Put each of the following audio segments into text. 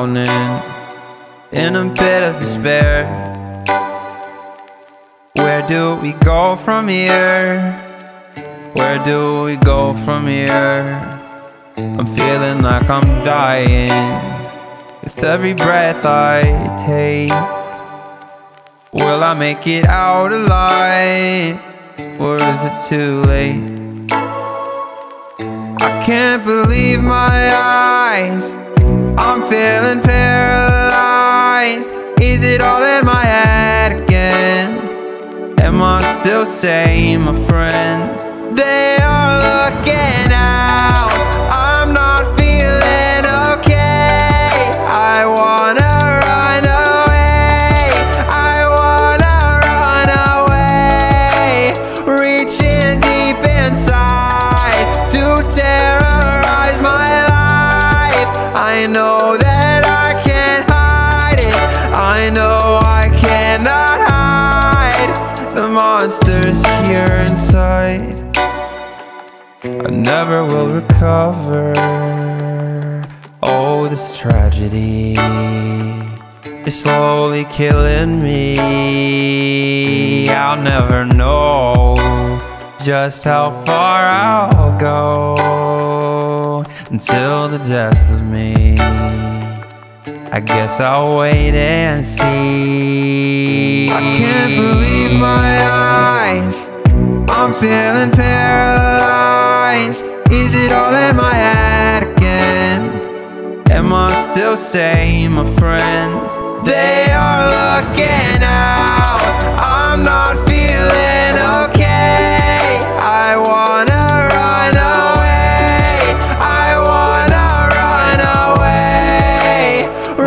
drowning in a pit of despair. Where do we go from here? Where do we go from here? I'm feeling like I'm dying. With every breath I take, will I make it out alive? Or is it too late? I can't believe my eyes, I'm feeling paralyzed. Is it all in my head again? Am I still sane, my friend? They are looking out, I'm not feeling okay. I wanna run away, I wanna run away. Reaching deep inside to terrorize my life. I know that I can't hide it, I know I cannot hide the monsters here inside. I never will recover. Oh, this tragedy is slowly killing me. I'll never know just how far I'll go until the death of me. I guess I'll wait and see. I can't believe my eyes, I'm feeling paralyzed. Is it all in my head again? Am I still sane, my friend? They are looking out, I'm not feeling okay. I wanna run away, I wanna run away.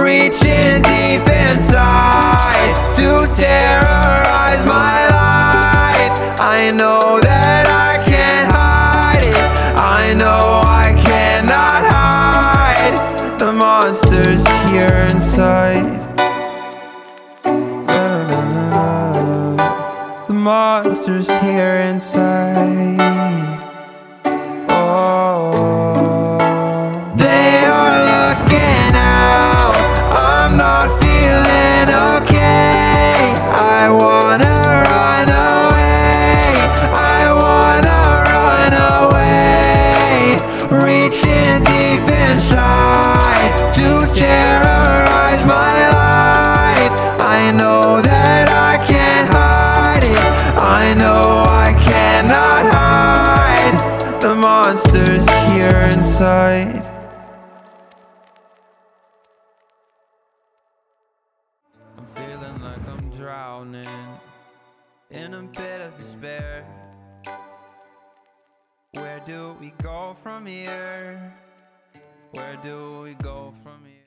Reaching deep inside to terrorize my life. I know that I can't hide it, I know I cannot hide the monsters here inside. The monsters here inside. Oh, they are looking out, I'm not feeling okay. I wanna to terrorize my life. I know that I can't hide it, I know I cannot hide the monsters here inside. I'm feeling like I'm drowning in a pit of despair. Where do we go from here? Where do we go from here?